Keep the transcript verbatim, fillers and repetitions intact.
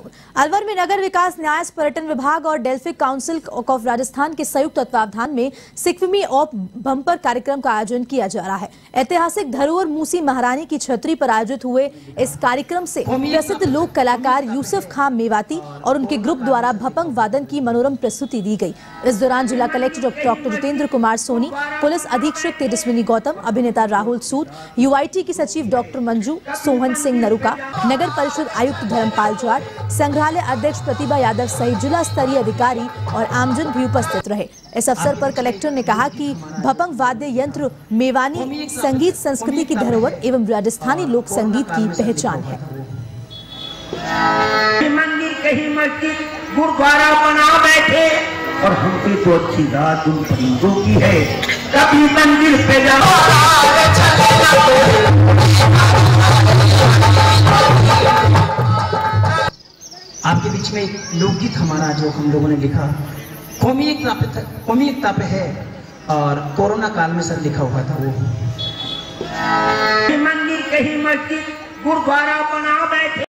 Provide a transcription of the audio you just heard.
अलवर में नगर विकास न्यास पर्यटन विभाग और डेल्फिक काउंसिल ऑफ राजस्थान के संयुक्त तत्वावधान में सिम्फनी ऑफ बम्पर कार्यक्रम का आयोजन किया जा रहा है। ऐतिहासिक धरोहर मूसी महारानी की छतरी पर आयोजित हुए इस कार्यक्रम से प्रसिद्ध लोक कलाकार यूसुफ खान मेवाती और उनके ग्रुप द्वारा भपंग वादन की मनोरम प्रस्तुति दी गई। इस दौरान जिला collector doctor Jitendra Kumar Soni, police अधीक्षक तेजस्विनी गौतम, अभिनेता Rahul Sood, U I T की सचिव डॉक्टर मंजू सोहन सिंह नरुका, नगर परिषद आयुक्त धर्म पाल जाट, संग्रहालय अध्यक्ष प्रतिभा यादव सहित जिला स्तरीय अधिकारी और आमजन भी उपस्थित रहे। इस अवसर पर कलेक्टर ने कहा कि भपंग वाद्य यंत्र मेवानी संगीत संस्कृति की धरोहर एवं राजस्थानी लोक संगीत की पहचान है। मंदिर कहीं मस्जिद गुरुद्वारा बना बैठे और हमकी तो अच्छी बात उन परिंदों की है। कभी मंदिर पे आपके बीच में लोकगीत हमारा जो हम लोगों ने लिखा कौमी एकता पे कौमी एकता पे है और कोरोना काल में सर लिखा हुआ था वो मंदिर कहीं मस्जिद गुरुद्वारा बना बैठे।